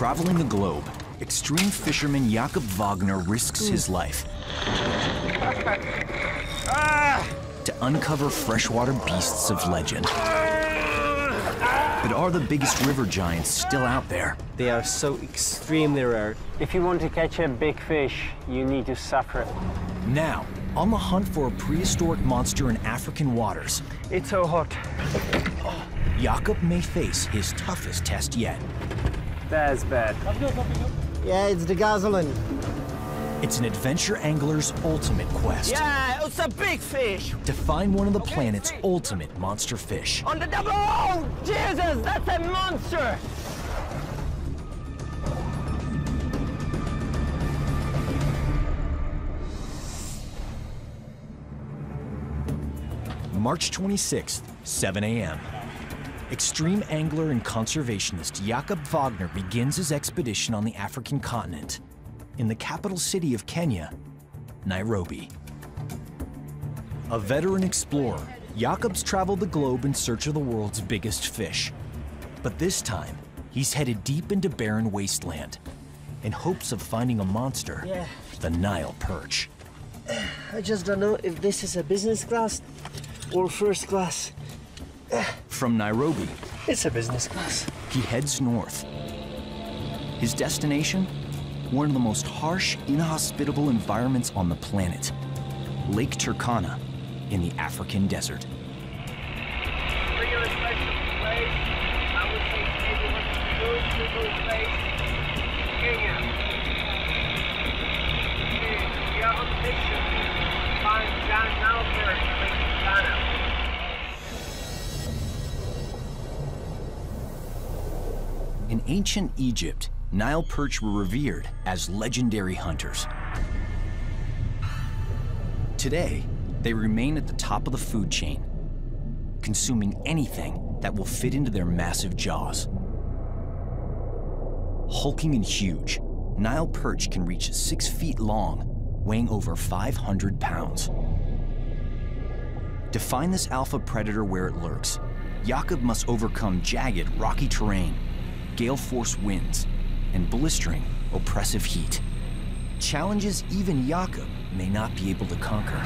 Traveling the globe, extreme fisherman Jakub Vágner risks his life to uncover freshwater beasts of legend. But are the biggest river giants still out there? They are so extremely rare. If you want to catch a big fish, you need to suffer. Now, on the hunt for a prehistoric monster in African waters. It's so hot. Jakub may face his toughest test yet. That's bad. Yeah, it's the gasoline. It's an adventure angler's ultimate quest. Yeah, it's a big fish. To find one of the planet's ultimate monster fish. On the double! Oh, Jesus, that's a monster! March 26th, 7 a.m. Extreme angler and conservationist Jakub Vágner begins his expedition on the African continent, in the capital city of Kenya, Nairobi. A veteran explorer, Jakub's traveled the globe in search of the world's biggest fish. But this time, he's headed deep into barren wasteland in hopes of finding a monster, the Nile perch. I just don't know if this is a business class or first class. From Nairobi, it's a business class. He heads north. His destination? One of the most harsh, inhospitable environments on the planet, Lake Turkana in the African desert. In ancient Egypt, Nile perch were revered as legendary hunters. Today, they remain at the top of the food chain, consuming anything that will fit into their massive jaws. Hulking and huge, Nile perch can reach 6 feet long, weighing over 500 pounds. To find this alpha predator where it lurks, Jakub must overcome jagged, rocky terrain, gale force winds, and blistering, oppressive heat. Challenges even Jakub may not be able to conquer.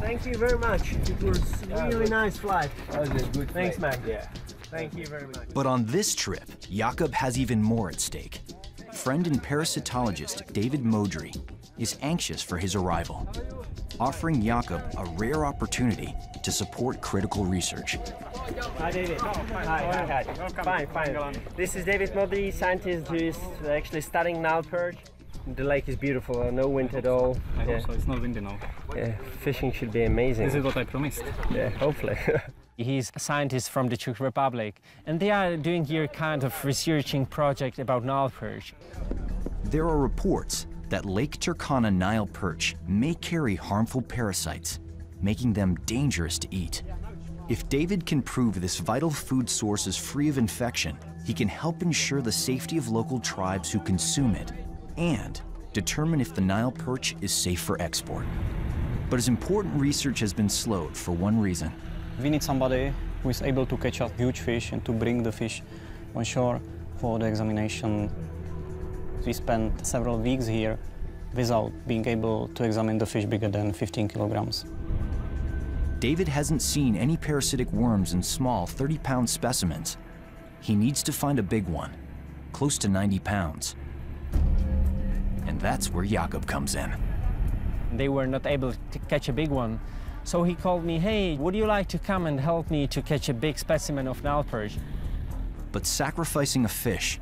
Thank you very much. It was really nice flight. That was a good flight. Thanks, man. Yeah. Thank you very much. But on this trip, Jakub has even more at stake. Friend and parasitologist David Modry is anxious for his arrival, offering Jakub a rare opportunity to support critical research. Hi, David. Hi. Fine. This is David Modry, scientist who is actually studying Nile perch. The lake is beautiful, no wind at all. I hope so. It's not windy now. Yeah, fishing should be amazing. This is what I promised. Yeah, hopefully. He's a scientist from the Czech Republic, and they are doing here kind of researching project about Nile perch. There are reports that Lake Turkana Nile perch may carry harmful parasites, making them dangerous to eat. If David can prove this vital food source is free of infection, he can help ensure the safety of local tribes who consume it and determine if the Nile perch is safe for export. But his important research has been slowed for one reason. We need somebody who is able to catch up huge fish and to bring the fish on shore for the examination. We spent several weeks here without being able to examine the fish bigger than 15 kilograms. David hasn't seen any parasitic worms in small 30-pound specimens. He needs to find a big one, close to 90 pounds. And that's where Jakub comes in. They were not able to catch a big one, so he called me, hey, would you like to come and help me to catch a big specimen of Nile perch? But sacrificing a fish,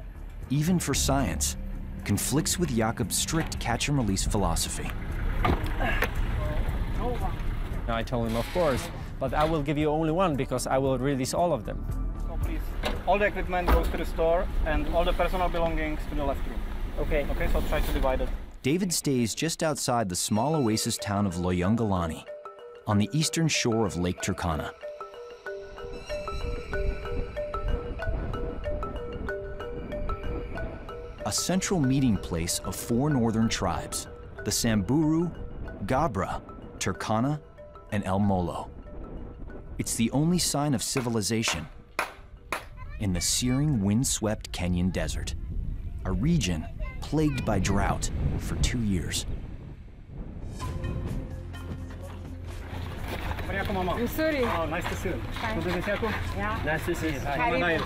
even for science, conflicts with Jakub's strict catch-and-release philosophy. I told him, of course, but I will give you only one because I will release all of them. So please, all the equipment goes to the store and all the personal belongings to the left room. Okay. Okay, so try to divide it. David stays just outside the small oasis town of Loiyangalani, on the eastern shore of Lake Turkana. A central meeting place of four northern tribes, the Samburu, Gabra, Turkana, and El Molo. It's the only sign of civilization in the searing, windswept Kenyan desert, a region plagued by drought for 2 years. I'm sorry. Oh, nice to see you. Yeah. Nice to see you. Hi.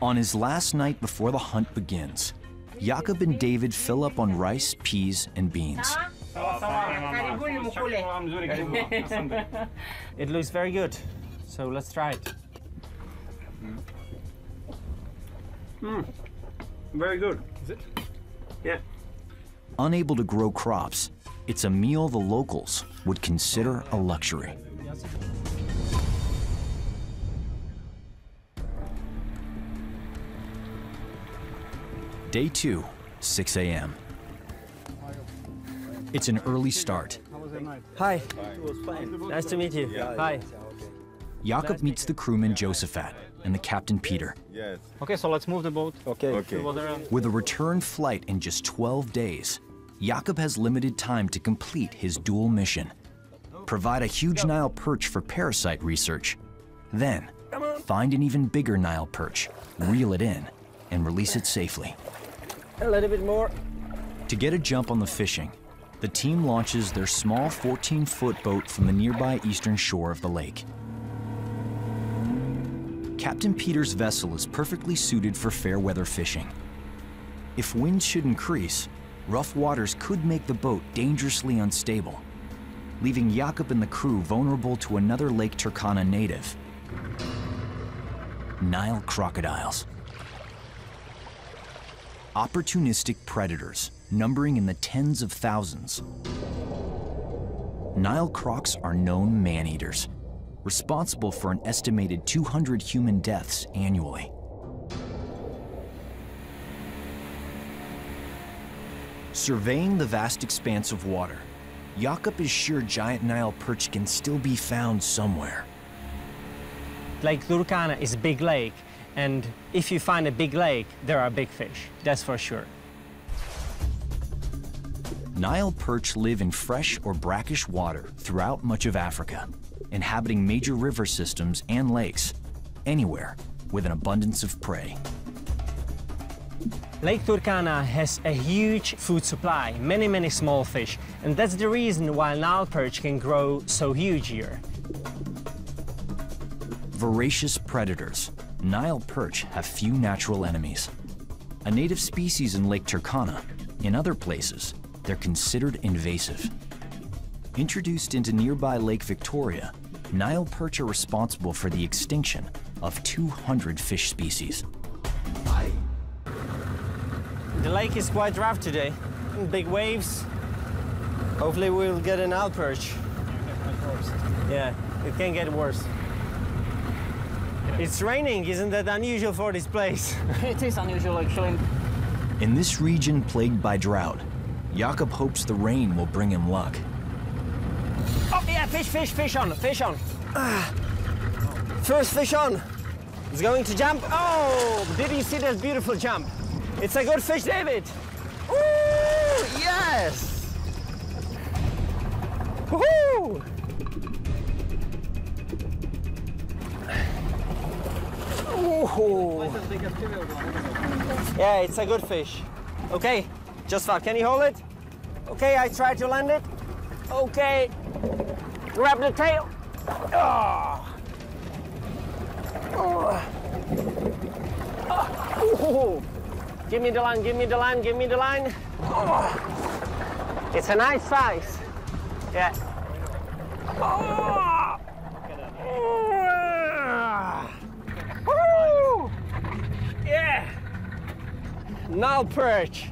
On his last night before the hunt begins, Jakub and David fill up on rice, peas, and beans. It looks very good, so let's try it. Very good. Is it? Yeah. Unable to grow crops, it's a meal the locals would consider a luxury. Day 2, 6 a.m. It's an early start. Hi. Nice to meet you. Yeah. Hi. Jakub meets the crewman Josephat and the captain Peter. Yes. Okay, so let's move the boat. Okay. With a return flight in just 12 days, Jakub has limited time to complete his dual mission. Provide a huge Nile perch for parasite research. Then, find an even bigger Nile perch, reel it in, and release it safely. A little bit more. To get a jump on the fishing, the team launches their small 14-foot boat from the nearby eastern shore of the lake. Captain Peter's vessel is perfectly suited for fair weather fishing. If winds should increase, rough waters could make the boat dangerously unstable, leaving Jakub and the crew vulnerable to another Lake Turkana native, Nile crocodiles. Opportunistic predators, numbering in the tens of thousands. Nile crocs are known man-eaters, responsible for an estimated 200 human deaths annually. Surveying the vast expanse of water, Jakub is sure giant Nile perch can still be found somewhere. Lake Turkana is a big lake, and if you find a big lake, there are big fish, that's for sure. Nile perch live in fresh or brackish water throughout much of Africa, inhabiting major river systems and lakes, anywhere with an abundance of prey. Lake Turkana has a huge food supply, many, many small fish, and that's the reason why Nile perch can grow so huge here. Voracious predators, Nile perch have few natural enemies. A native species in Lake Turkana, in other places, they're considered invasive. Introduced into nearby Lake Victoria, Nile perch are responsible for the extinction of 200 fish species. The lake is quite rough today. Big waves. Hopefully we'll get an Nile perch. Yeah, it can get worse. It's raining, isn't that unusual for this place? It is unusual, actually. In this region plagued by drought, Jakub hopes the rain will bring him luck. Oh yeah, fish on. First fish on. It's going to jump. Oh, did you see that beautiful jump? It's a good fish, David! Ooh, yes! Woohoo! Ooh. Yeah, it's a good fish. Okay, Josephat, can you hold it? Okay, I try to land it. Okay, grab the tail. Oh. Oh. Oh. Give me the line, give me the line. Oh. It's a nice size. Yeah. Oh. Oh. Yeah. Nile perch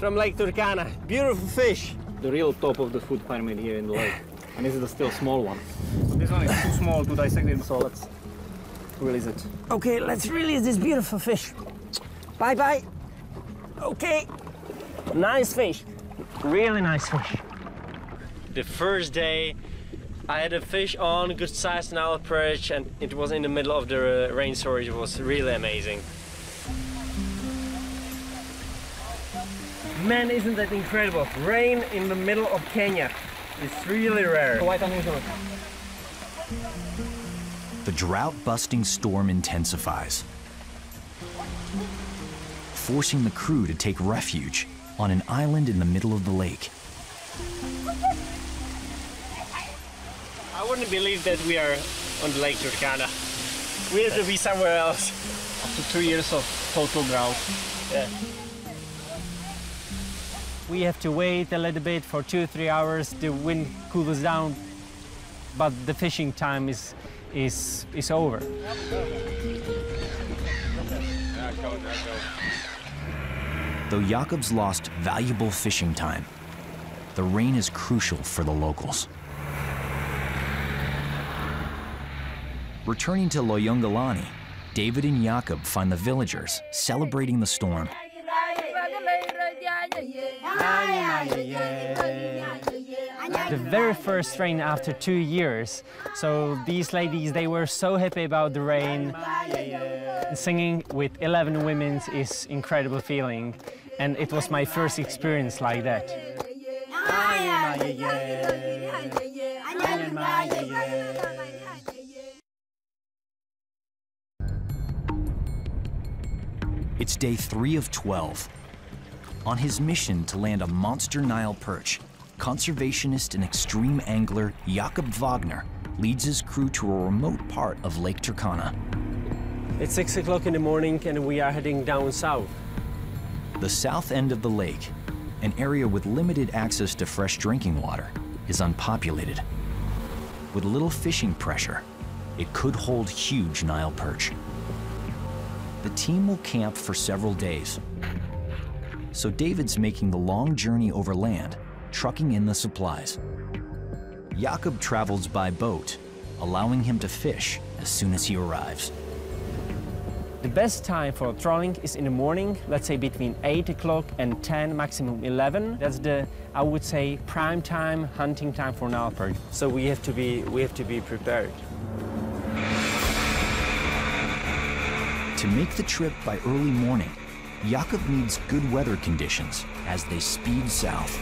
from Lake Turkana. Beautiful fish. The real top of the food pyramid here in the lake. And this is the still small one. So this one is too small to dissect it, so let's release it. Okay, let's release this beautiful fish. Bye-bye. Okay, nice fish, really nice fish. The first day I had a fish on, good sized Nile perch, and it was in the middle of the rain, so it was really amazing. Man, isn't that incredible, rain in the middle of Kenya. It's really rare. Quite unusual. The drought-busting storm intensifies, forcing the crew to take refuge on an island in the middle of the lake. I wouldn't believe that we are on Lake Turkana. We had to be somewhere else. After 2 years of total drought. Yeah. We have to wait a little bit for 2 or 3 hours. The wind cools down, but the fishing time is over. Though Jakub's lost valuable fishing time, the rain is crucial for the locals. Returning to Loiyangalani, David and Jakub find the villagers celebrating the storm. The very first rain after 2 years, so these ladies, they were so happy about the rain. Singing with 11 women is incredible feeling, and it was my first experience like that. It's day 3 of 12. On his mission to land a monster Nile perch, conservationist and extreme angler Jakub Vágner leads his crew to a remote part of Lake Turkana. It's 6 o'clock in the morning and we are heading down south. The south end of the lake, an area with limited access to fresh drinking water, is unpopulated. With little fishing pressure, it could hold huge Nile perch. The team will camp for several days. So David's making the long journey overland, trucking in the supplies. Jakub travels by boat, allowing him to fish as soon as he arrives. The best time for trawling is in the morning, let's say between 8 o'clock and 10, maximum 11. That's the, I would say, prime time, hunting time for Nile perch. So we have to be prepared. To make the trip by early morning, Jakub needs good weather conditions as they speed south.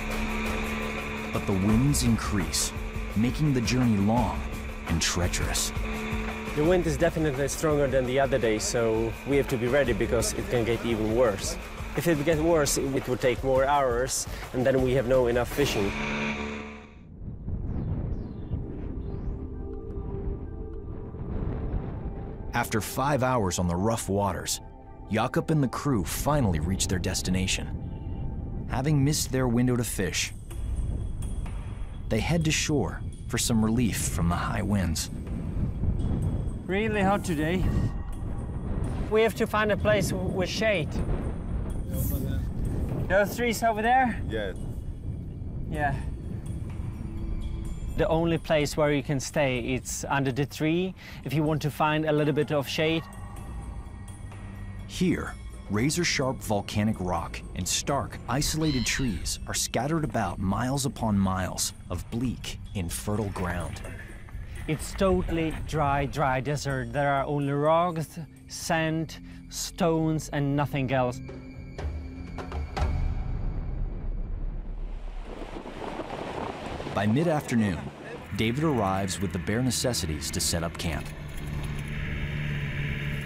But the winds increase, making the journey long and treacherous. The wind is definitely stronger than the other day, so we have to be ready because it can get even worse. If it gets worse, it would take more hours, and then we have no enough fishing. After 5 hours on the rough waters, Jakub and the crew finally reached their destination. Having missed their window to fish, they head to shore for some relief from the high winds. Really hot today. We have to find a place with shade. Those trees over there? Yeah. Yeah. The only place where you can stay, it's under the tree, if you want to find a little bit of shade. Here, razor-sharp volcanic rock and stark, isolated trees are scattered about miles upon miles of bleak, infertile ground. It's totally dry desert. There are only rocks, sand, stones, and nothing else. By mid-afternoon, David arrives with the bare necessities to set up camp.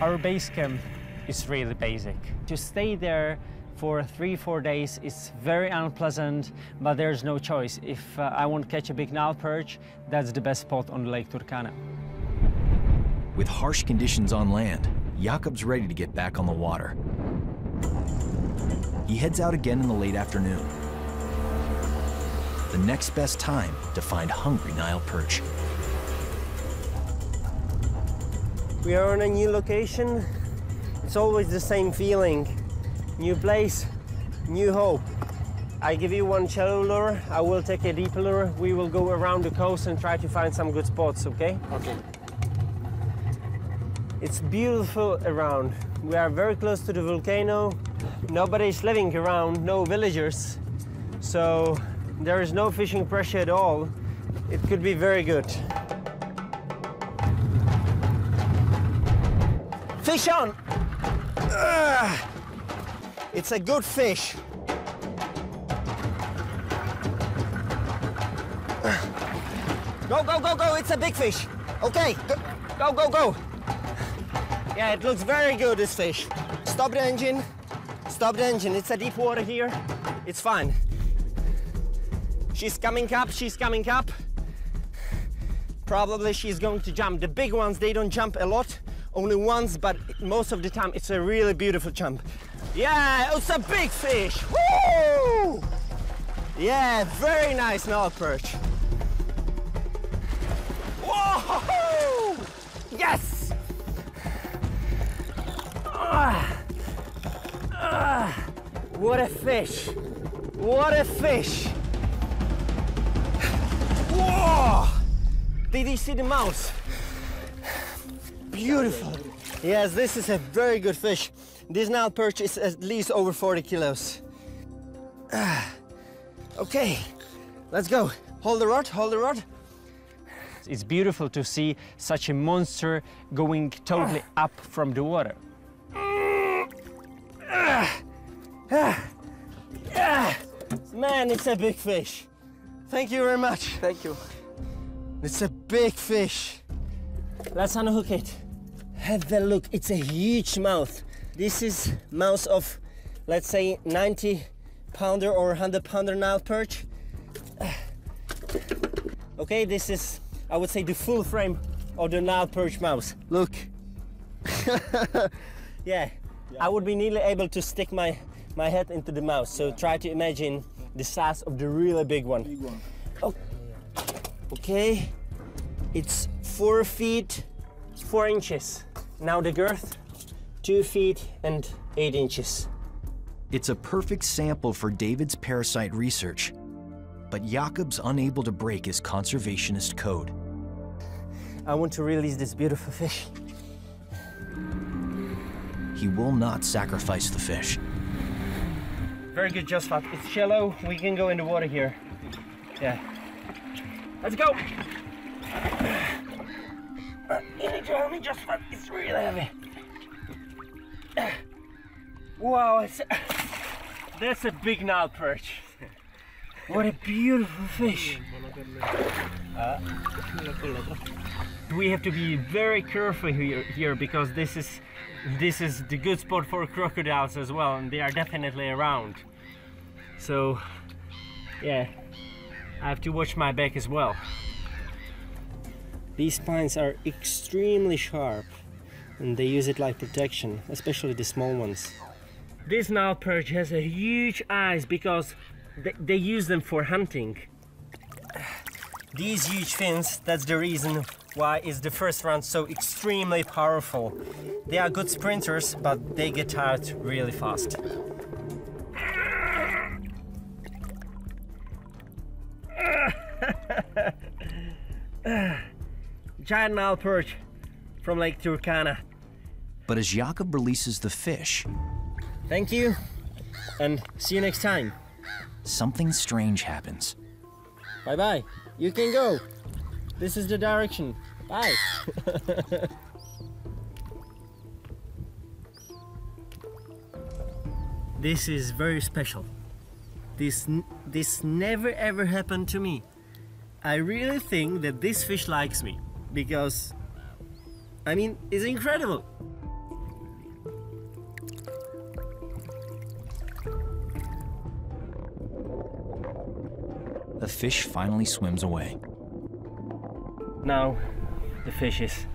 Our base camp is really basic. To stay there for 3 or 4 days is very unpleasant, but there's no choice. If I want to catch a big Nile perch, that's the best spot on Lake Turkana. With harsh conditions on land, Jakub's ready to get back on the water. He heads out again in the late afternoon. The next best time to find hungry Nile perch. We are on a new location. It's always the same feeling. New place, new hope. I give you one shallow lure, I will take a deep lure. We will go around the coast and try to find some good spots, okay? Okay. It's beautiful around. We are very close to the volcano. Nobody's living around, no villagers. So there is no fishing pressure at all. It could be very good. Fish on! It's a good fish. Go, go, go, go! It's a big fish! Okay, go, go, go! Yeah, it looks very good, this fish. Stop the engine. Stop the engine. It's a deep water here. It's fine. She's coming up, she's coming up. Probably she's going to jump. The big ones, they don't jump a lot. Only once, but most of the time it's a really beautiful jump. Yeah, it's a big fish! Woo! Yeah, very nice Nile perch. Whoa! Yes! What a fish! What a fish! Whoa! Did you see the mouth? Beautiful. Yes, this is a very good fish. This Nile perch is at least over 40 kilos. Okay, let's go. Hold the rod, hold the rod. It's beautiful to see such a monster going totally up from the water. Man, it's a big fish. Thank you very much. Thank you. It's a big fish. Let's unhook it. Have a look, it's a huge mouth. This is mouth of, let's say, 90-pounder or 100-pounder Nile perch. Okay, this is, I would say, the full frame of the Nile perch mouth. Look. Yeah, I would be nearly able to stick my head into the mouth, so try to imagine the size of the really big one. Big one. Oh. Okay, it's 4 feet 4 inches. Now the girth, 2 feet and 8 inches. It's a perfect sample for David's parasite research, but Jakub's unable to break his conservationist code. I want to release this beautiful fish. He will not sacrifice the fish. Very good, Josephat. It's shallow. We can go in the water here. Yeah. Let's go. You need to help me, just but it's really heavy. Wow, that's a big Nile perch. What a beautiful fish. We have to be very careful here because this is the good spot for crocodiles as well, and they are definitely around. So, yeah. I have to watch my back as well. These spines are extremely sharp and they use it like protection, especially the small ones. This Nile perch has a huge eyes because they use them for hunting. These huge fins, that's the reason why it's the first round so extremely powerful. They are good sprinters, but they get tired really fast. Giant Nile perch from Lake Turkana. But as Jakub releases the fish... Thank you, and see you next time. Something strange happens. Bye-bye. You can go. This is the direction. Bye. This is very special. This never ever happened to me. I really think that this fish likes me because, I mean, it's incredible. The fish finally swims away. Now the fish is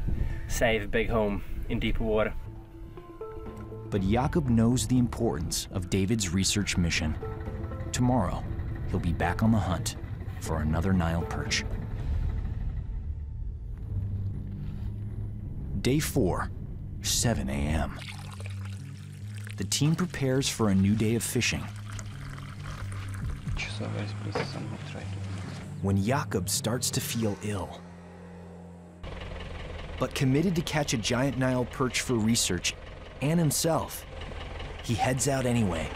safe back home in deeper water. But Jakub knows the importance of David's research mission. Tomorrow, he'll be back on the hunt for another Nile perch. Day 4, 7 a.m. The team prepares for a new day of fishing. When Jakub starts to feel ill, but committed to catch a giant Nile perch for research and himself, he heads out anyway.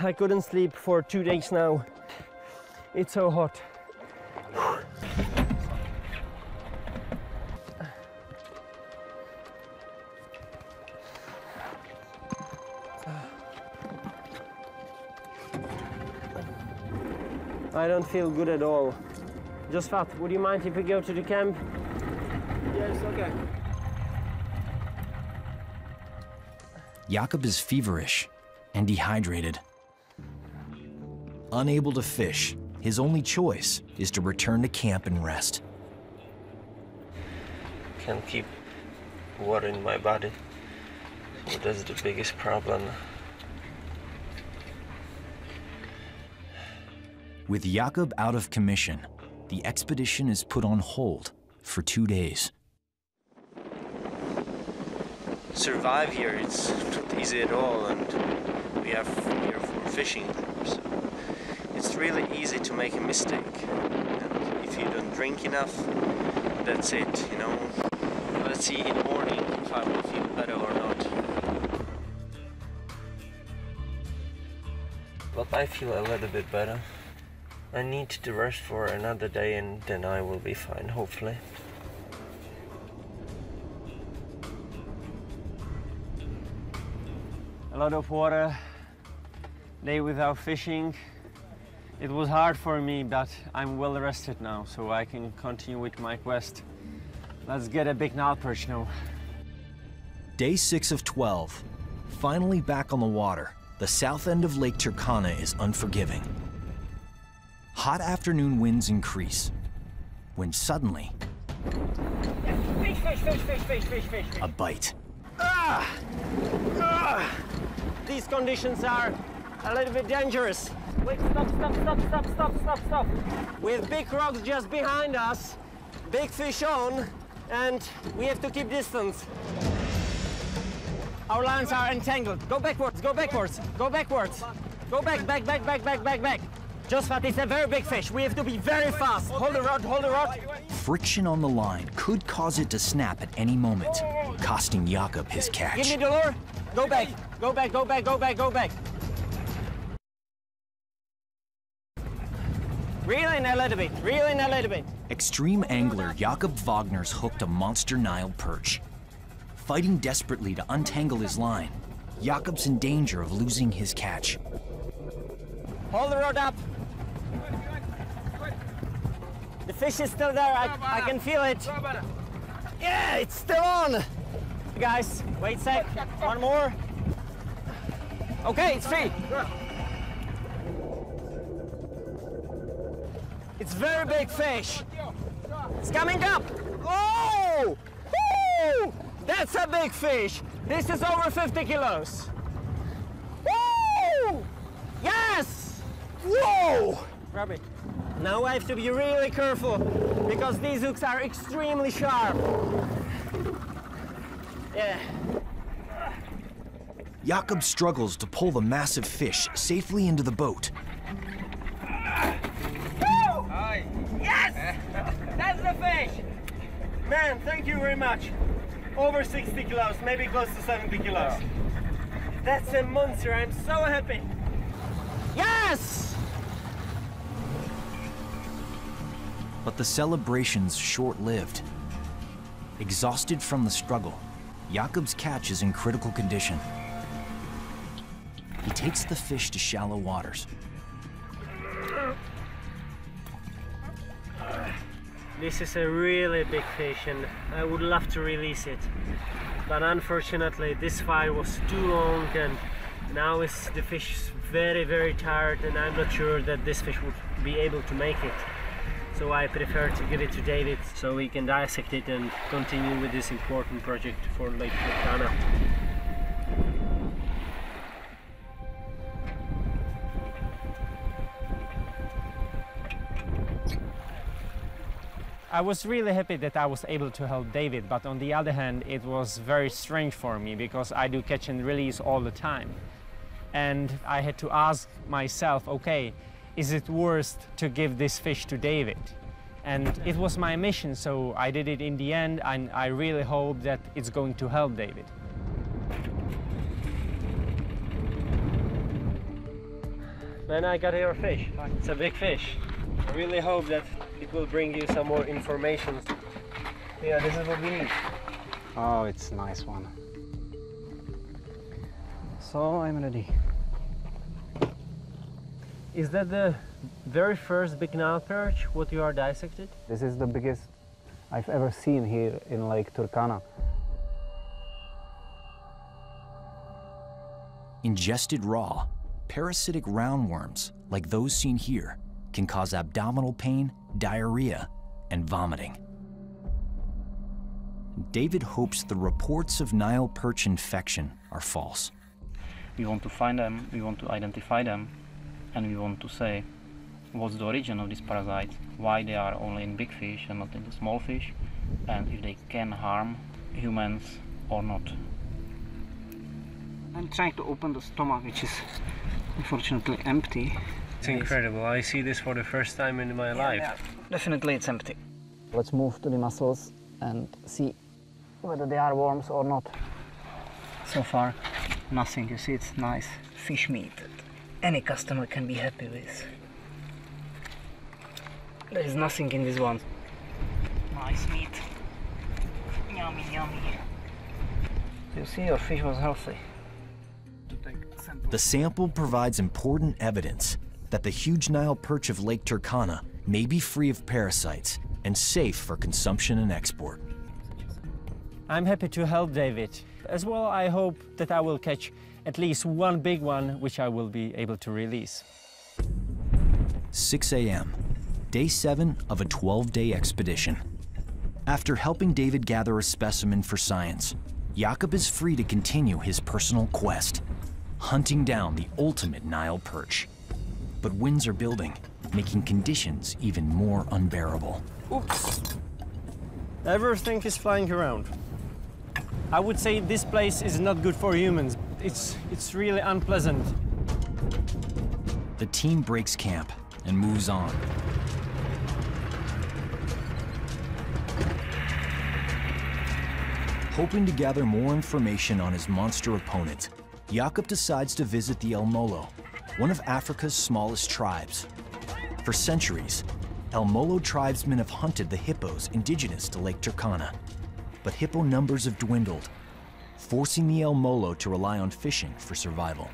I couldn't sleep for 2 days now. It's so hot. I don't feel good at all. Josephat, would you mind if we go to the camp? Yes, okay. Jakub is feverish and dehydrated. Unable to fish, his only choice is to return to camp and rest. Can't keep water in my body. So that's the biggest problem. With Jakub out of commission, the expedition is put on hold for 2 days. Survive here, it's not easy at all, and we have here for fishing, so it's really easy to make a mistake. And if you don't drink enough, that's it, you know. Let's see in the morning if I will feel better or not. But I feel a little bit better. I need to rest for another day and then I will be fine, hopefully. A lot of water, day without fishing. It was hard for me, but I'm well rested now, so I can continue with my quest. Let's get a big Nile perch now. Day 6 of 12. Finally back on the water, the south end of Lake Turkana is unforgiving. Hot afternoon winds increase, when suddenly, fish. A bite. These conditions are a little bit dangerous. Wait, stop. With big rocks just behind us, big fish on, and we have to keep distance. Our lines are entangled. Go backwards. Go back. Josephat, it's a very big fish. We have to be very fast. Hold the rod. Friction on the line could cause it to snap at any moment, costing Jakub his catch. Give me the lure. Go back. Reel in a little bit. Extreme angler Jakub Vágner's hooked a monster Nile perch. Fighting desperately to untangle his line, Jakub's in danger of losing his catch. Hold the rod up. The fish is still there, I can feel it. Yeah, it's still on! Guys, wait a sec, one more. Okay, it's free. It's very big fish. It's coming up. Oh! Woo! That's a big fish. This is over 50 kilos. Woo! Yes! Whoa! Grab it. Now I have to be really careful because these hooks are extremely sharp. Yeah. Jakub struggles to pull the massive fish safely into the boat. Woo! Yes! That's the fish! Man, thank you very much. Over 60 kilos, maybe close to 70 kilos. That's a monster, I'm so happy. Yes! But the celebration's short-lived. Exhausted from the struggle, Jakub's catch is in critical condition. He takes the fish to shallow waters. This is a really big fish and I would love to release it. But unfortunately, this fight was too long and now the fish is very, very tired and I'm not sure that this fish would be able to make it. So I prefer to give it to David so we can dissect it and continue with this important project for Lake Turkana. I was really happy that I was able to help David, but on the other hand, it was very strange for me because I do catch and release all the time. And I had to ask myself, okay, is it worth to give this fish to David? And it was my mission, so I did it in the end, and I really hope that it's going to help David. Man, I got your fish. It's a big fish. I really hope that it will bring you some more information. Yeah, this is what we need. Oh, it's a nice one. So, I'm ready. Is that the very first big Nile perch, what you are dissected? This is the biggest I've ever seen here in Lake Turkana. Ingested raw, parasitic roundworms, like those seen here, can cause abdominal pain, diarrhea, and vomiting. David hopes the reports of Nile perch infection are false. We want to find them, we want to identify them, and we want to say what's the origin of these parasites, why they are only in big fish and not in the small fish, and if they can harm humans or not. I'm trying to open the stomach, which is unfortunately empty. It's incredible. I see this for the first time in my life. Yeah. Definitely it's empty. Let's move to the muscles and see whether they are worms or not. So far, nothing. You see, it's nice fish meat that any customer can be happy with. There is nothing in this one. Nice meat. Yummy, yummy. You see, your fish was healthy. The sample provides important evidence that the huge Nile perch of Lake Turkana may be free of parasites and safe for consumption and export. I'm happy to help David. As well, I hope that I will catch at least one big one, which I will be able to release. 6 a.m., day 7 of a 12-day expedition. After helping David gather a specimen for science, Jakub is free to continue his personal quest, hunting down the ultimate Nile perch. But winds are building, making conditions even more unbearable. Oops. Everything is flying around. I would say this place is not good for humans. It's really unpleasant. The team breaks camp and moves on. Hoping to gather more information on his monster opponent, Jakub decides to visit the El Molo, one of Africa's smallest tribes. For centuries, El Molo tribesmen have hunted the hippos indigenous to Lake Turkana, but hippo numbers have dwindled, forcing the El Molo to rely on fishing for survival.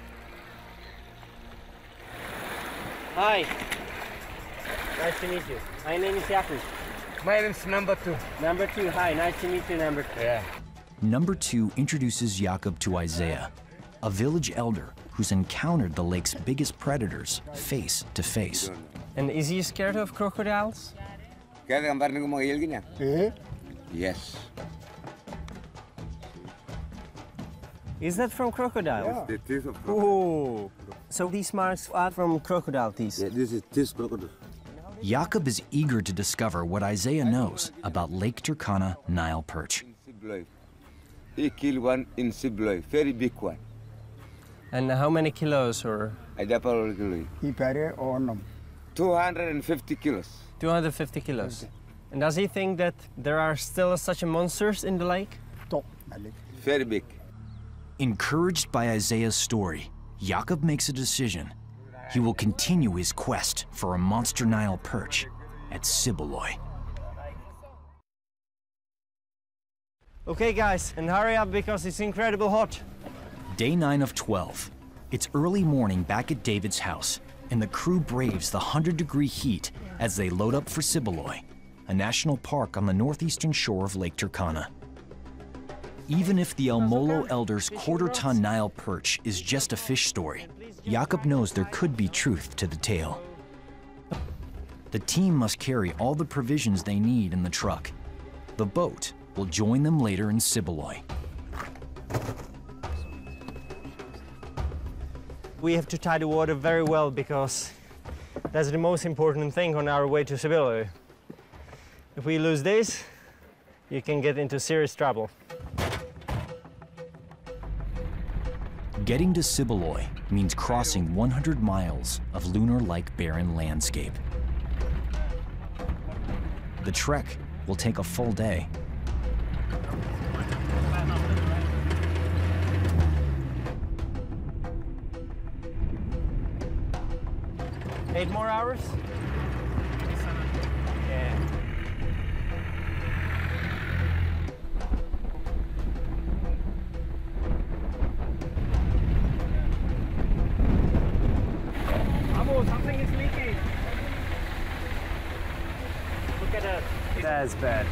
Hi, nice to meet you. My name is Jakub. My name's Number Two. Number Two, hi, nice to meet you, Number Two. Yeah. Number Two introduces Jakub to Isaiah, a village elder who's encountered the lake's biggest predators face to face. And is he scared of crocodiles? Yes. Is that from crocodile? Yeah. It is of crocodile. Oh. So these marks are from crocodile teeth? Yeah, this is teeth crocodile. Jakub is eager to discover what Isaiah knows about Lake Turkana Nile perch. He killed one in Sibiloi, very big one. And how many kilos or? I double kilo. He better or no? 250 kilos. 250 kilos. Okay. And does he think that there are still such monsters in the lake? Very big. Encouraged by Isaiah's story, Jakub makes a decision. He will continue his quest for a monster Nile perch at Sibiloi. Okay guys, and hurry up because it's incredibly hot. Day 9 of 12. It's early morning back at David's house, and the crew braves the 100-degree heat as they load up for Sibiloi, a national park on the northeastern shore of Lake Turkana. Even if the El Molo elder's quarter-ton Nile perch is just a fish story, Jakub knows there could be truth to the tale. The team must carry all the provisions they need in the truck. The boat will join them later in Sibiloi. We have to tie the water very well because that's the most important thing on our way to Sibiloi. If we lose this, you can get into serious trouble. Getting to Sibiloi means crossing 100 miles of lunar-like barren landscape. The trek will take a full day. Eight more hours? Yeah. Vamos. Something is leaking. Look at us. That's bad.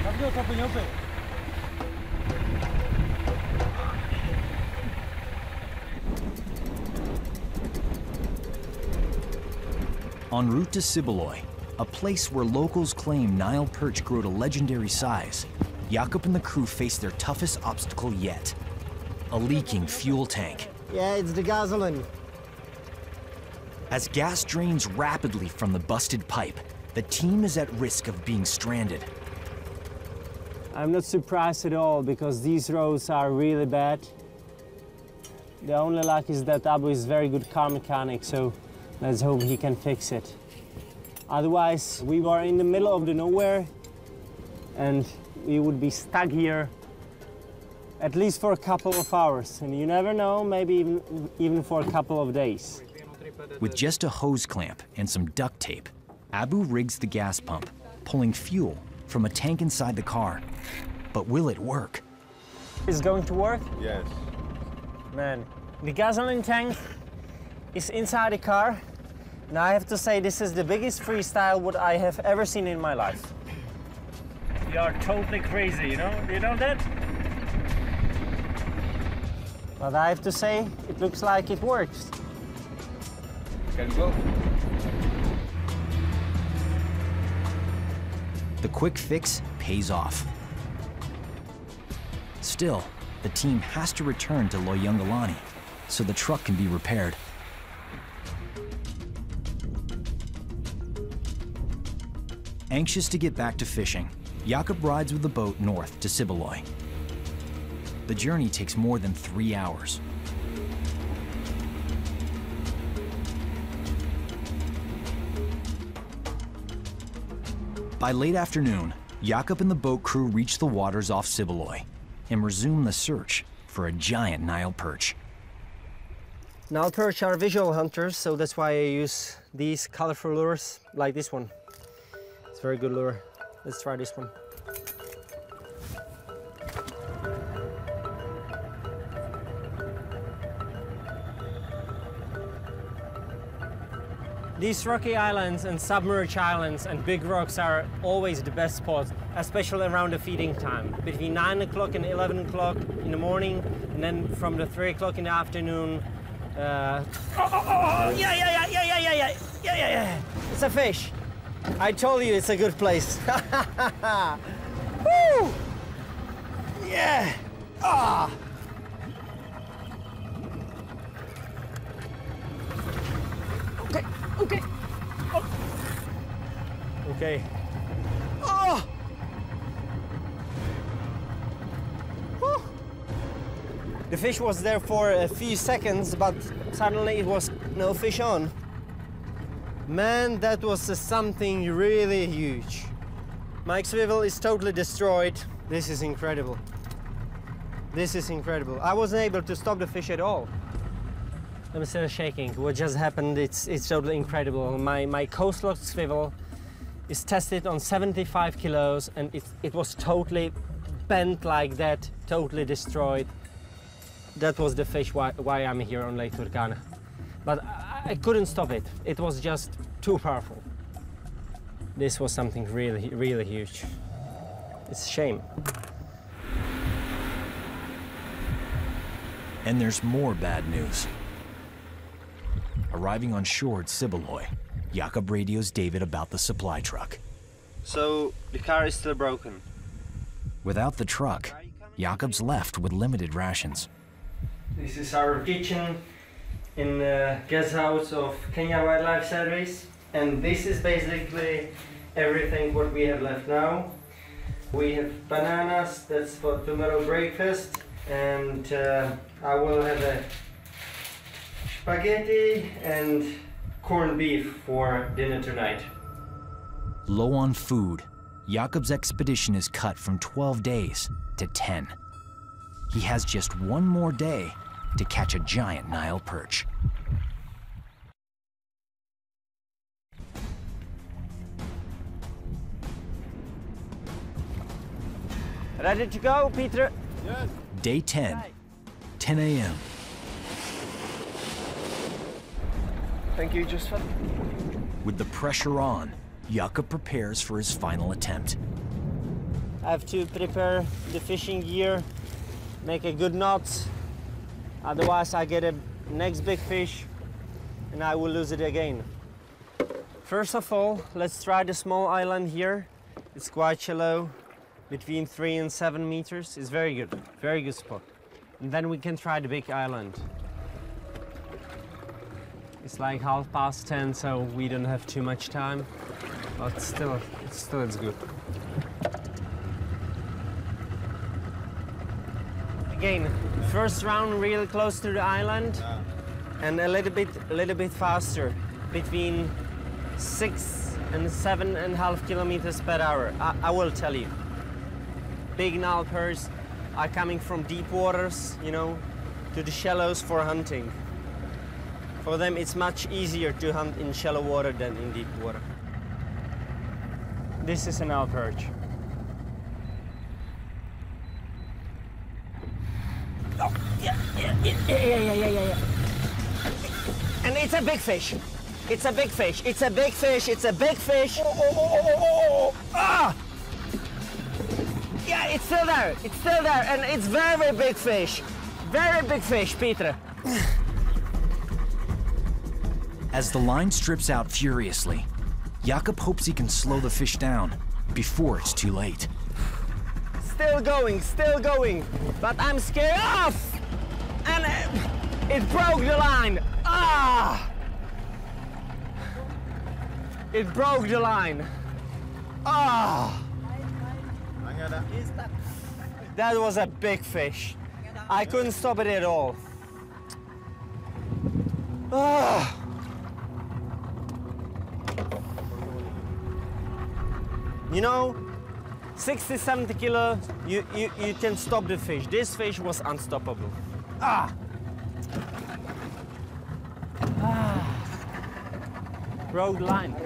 En route to Sibiloi, a place where locals claim Nile perch grow to legendary size, Jakub and the crew face their toughest obstacle yet, a leaking fuel tank. Yeah, it's the gasoline. As gas drains rapidly from the busted pipe, the team is at risk of being stranded. I'm not surprised at all because these roads are really bad. The only luck is that Abu is a very good car mechanic, so let's hope he can fix it. Otherwise, we were in the middle of the nowhere and we would be stuck here at least for a couple of hours. And you never know, maybe even for a couple of days. With just a hose clamp and some duct tape, Abu rigs the gas pump, pulling fuel from a tank inside the car. But will it work? Is it going to work? Yes. Man, the gasoline tank is inside the car. And I have to say, this is the biggest freestyle what I have ever seen in my life. You are totally crazy, you know? You know that? But I have to say, it looks like it works. Can go. The quick fix pays off. Still, the team has to return to Loiyangalani so the truck can be repaired. Anxious to get back to fishing, Jakub rides with the boat north to Sibiloi. The journey takes more than 3 hours. By late afternoon, Jakub and the boat crew reach the waters off Sibiloi and resume the search for a giant Nile perch. Nile perch are visual hunters, so that's why I use these colorful lures like this one. It's a very good lure. Let's try this one. These rocky islands and submerged islands and big rocks are always the best spots, especially around the feeding time. Between 9 o'clock and 11 o'clock in the morning, and then from the 3 o'clock in the afternoon. Yeah. It's a fish. I told you it's a good place. Woo! Yeah! Ah! Okay. Oh! Whew. The fish was there for a few seconds, but suddenly it was no fish on. Man, that was something really huge. My swivel is totally destroyed. This is incredible. This is incredible. I wasn't able to stop the fish at all. I'm still shaking. What just happened, it's totally incredible. My coast-locked swivel is tested on 75 kilos and it was totally bent like that, totally destroyed. That was the fish why I'm here on Lake Turkana. But I couldn't stop it. It was just too powerful. This was something really, really huge. It's a shame. And there's more bad news. Arriving on shore at Sibiloi, Jakub radios David about the supply truck. So, the car is still broken. Without the truck, Jakub's left with limited rations. This is our kitchen in the guest house of Kenya Wildlife Service. And this is basically everything what we have left now. We have bananas, that's for tomorrow breakfast. And I will have a spaghetti and corned beef for dinner tonight. Low on food, Jakub's expedition is cut from 12 days to 10. He has just one more day to catch a giant Nile perch. Ready to go, Peter? Yes. Day 10, 10 a.m. Thank you, Josephat. With the pressure on, Jakub prepares for his final attempt. I have to prepare the fishing gear, make a good knot, otherwise I get a next big fish and I will lose it again. First of all, let's try the small island here. It's quite shallow, between 3 and 7 meters. It's very good spot. And then we can try the big island. It's like 10:30, so we don't have too much time, but still it's good. Again, first round real close to the island and a little bit faster, between 6 and 7.5 kilometers per hour. I will tell you, big Nile perch are coming from deep waters, you know, to the shallows for hunting. For them, it's much easier to hunt in shallow water than in deep water. This is a Nile perch. Oh, yeah. And it's a big fish. It's a big fish. It's a big fish. It's a big fish. Oh. Ah! Yeah, it's still there. It's still there, and it's very big fish. Very big fish, Peter. As the line strips out furiously, Jakub hopes he can slow the fish down before it's too late. Still going, but I'm scared off! And it broke the line. Ah! It broke the line. Ah! That was a big fish. I couldn't stop it at all. Ah! You know, 60, 70 kilo, you can stop the fish. This fish was unstoppable. Ah! Ah! Road line.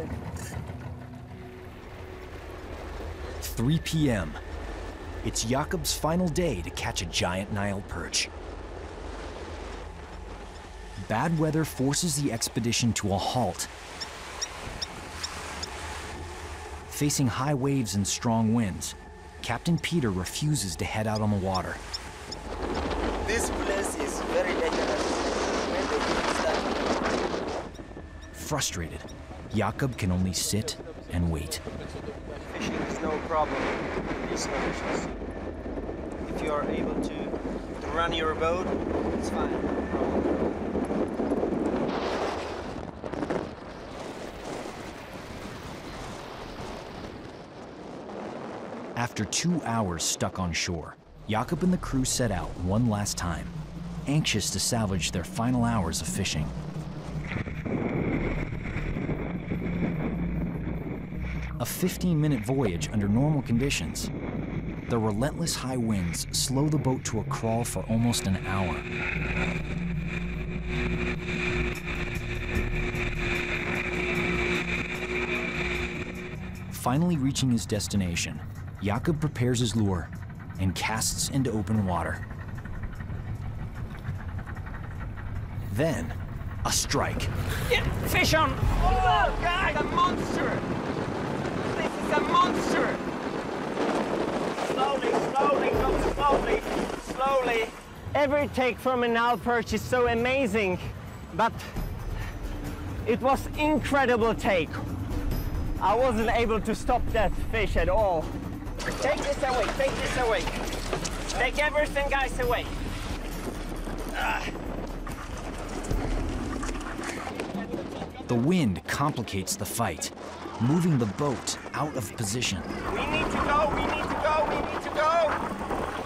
3 p.m. It's Jakub's final day to catch a giant Nile perch. Bad weather forces the expedition to a halt. Facing high waves and strong winds, Captain Peter refuses to head out on the water. This place is very dangerous. Frustrated, Jakub can only sit and wait. Fishing is no problem in these conditions. If you are able to run your boat, it's fine. No problem. After 2 hours stuck on shore, Jakub and the crew set out one last time, anxious to salvage their final hours of fishing. A 15-minute voyage under normal conditions. The relentless high winds slow the boat to a crawl for almost an hour. Finally reaching his destination, Jakub prepares his lure and casts into open water. Then, a strike. Yeah, fish on! Oh, God, a monster! This is a monster! Slowly, slowly, go slowly, slowly. Every take from a Nile perch is so amazing, but it was incredible take. I wasn't able to stop that fish at all. Take this away, take this away. Take everything, guys, away. The wind complicates the fight, moving the boat out of position. We need to go, we need to go, we need to go.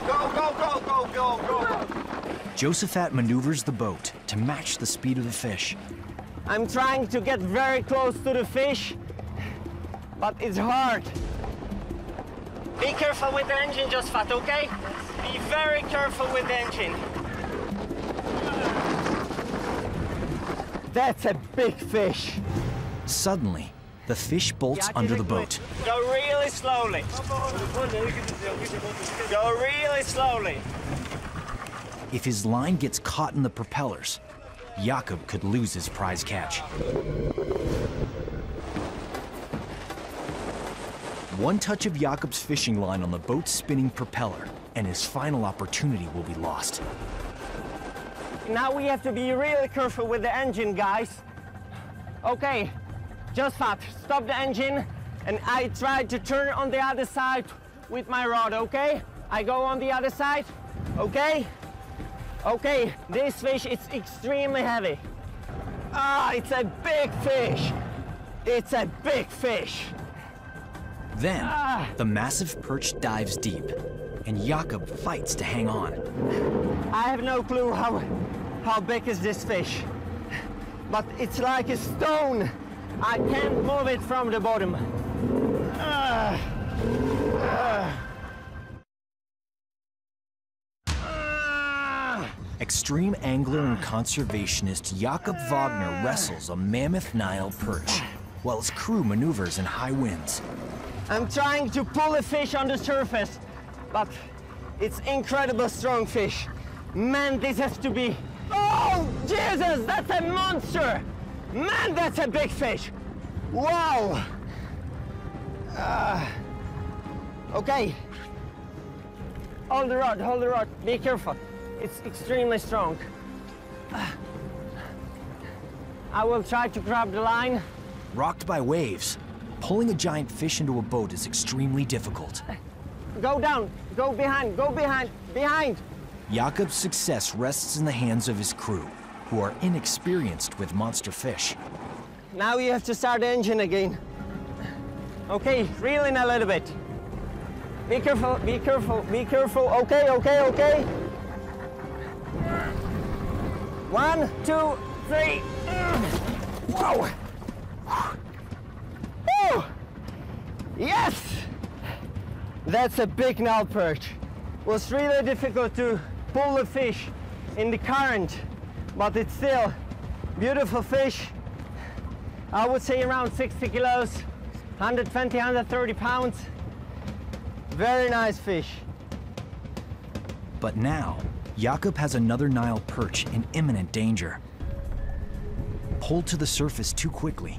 Go, go, go, go, go, go. Josephat maneuvers the boat to match the speed of the fish. I'm trying to get very close to the fish, but it's hard. Be careful with the engine, Josephat, okay? Be very careful with the engine. That's a big fish. Suddenly, the fish bolts under the boat. Go really slowly. Go really slowly. If his line gets caught in the propellers, Jakub could lose his prize catch. One touch of Jakub's fishing line on the boat's spinning propeller, and his final opportunity will be lost. Now we have to be really careful with the engine, guys. Okay, Josephat, stop the engine, and I try to turn on the other side with my rod, okay? I go on the other side, okay? Okay, this fish is extremely heavy. Ah, it's a big fish. It's a big fish. Then, the massive perch dives deep, and Jakub fights to hang on. I have no clue how big is this fish, but it's like a stone. I can't move it from the bottom. Extreme angler and conservationist Jakub Vágner wrestles a mammoth Nile perch, while his crew maneuvers in high winds. I'm trying to pull a fish on the surface, but it's incredible strong fish. Man, this has to be... Oh, Jesus, that's a monster! Man, that's a big fish! Wow! Okay. Hold the rod, hold the rod. Be careful. It's extremely strong. I will try to grab the line. Rocked by waves, pulling a giant fish into a boat is extremely difficult. Go down, go behind, Jakub's success rests in the hands of his crew, who are inexperienced with monster fish. Now you have to start the engine again. Okay, reel in a little bit. Be careful, okay, One, two, three. Whoa! Woo! Yes! That's a big Nile perch. It was really difficult to pull the fish in the current, but it's still beautiful fish. I would say around 60 kilos, 120, 130 pounds. Very nice fish. But now, Jakub has another Nile perch in imminent danger. Pulled to the surface too quickly,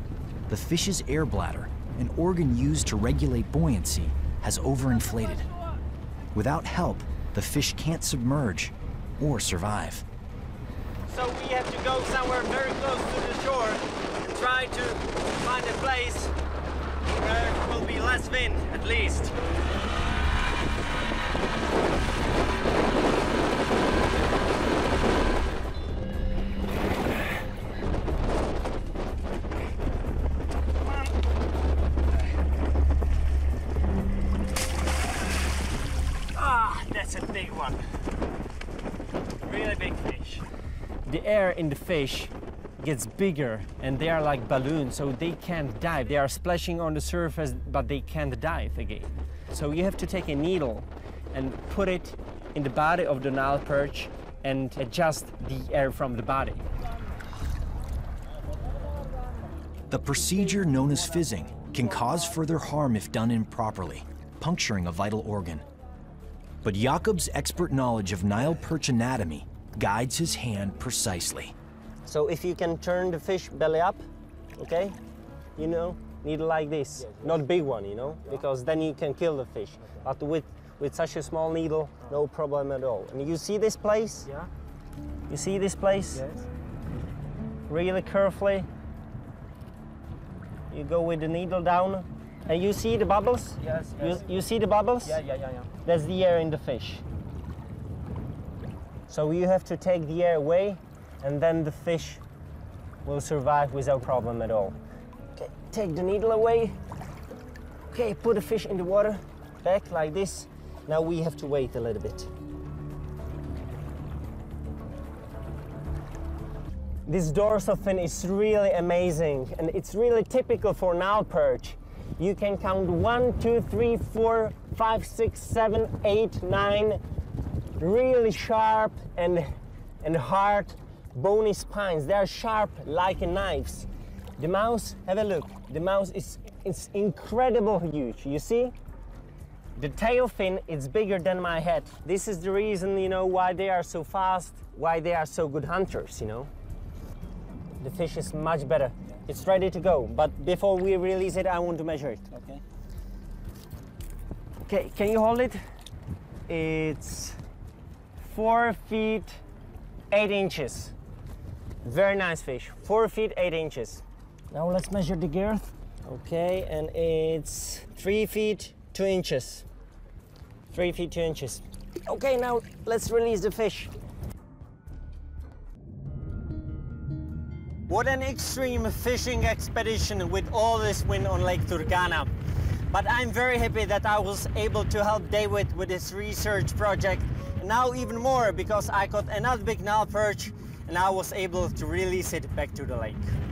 the fish's air bladder, an organ used to regulate buoyancy, has overinflated. Without help, the fish can't submerge or survive. So we have to go somewhere very close to the shore and try to find a place where there will be less wind, at least. Air in the fish gets bigger and they are like balloons, so they can't dive. They are splashing on the surface, but they can't dive again. So you have to take a needle and put it in the body of the Nile perch and adjust the air from the body. The procedure, known as fizzing, can cause further harm if done improperly, puncturing a vital organ. But Jakub's expert knowledge of Nile perch anatomy guides his hand precisely. So if you can turn the fish belly up, okay, you know, needle like this, not big one, you know, because then you can kill the fish. But with such a small needle, no problem at all. And you see this place? Yeah. You see this place? Yes. Really carefully. You go with the needle down, and you see the bubbles? Yes. You see the bubbles? Yeah. That's the air in the fish. So you have to take the air away, and then the fish will survive without problem at all. Okay, take the needle away. Okay, put the fish in the water, back like this. Now we have to wait a little bit. This dorsal fin is really amazing, and it's really typical for Nile perch. You can count 1, 2, 3, 4, 5, 6, 7, 8, 9. Really sharp and hard bony spines. They are sharp like knives. The mouth, have a look. The mouth is incredible huge, you see? The tail fin is bigger than my head. This is the reason, you know, why they are so fast, why they are so good hunters, you know? The fish is much better. It's ready to go, but before we release it, I want to measure it. Okay. Can you hold it? It's 4 feet 8 inches. Very nice fish, 4 feet 8 inches. Now let's measure the girth. Okay, and it's 3 feet 2 inches. 3 feet 2 inches. Okay, now let's release the fish. What an extreme fishing expedition with all this wind on Lake Turkana. But I'm very happy that I was able to help David with his research project. And now even more because I caught another big Nile perch and I was able to release it back to the lake.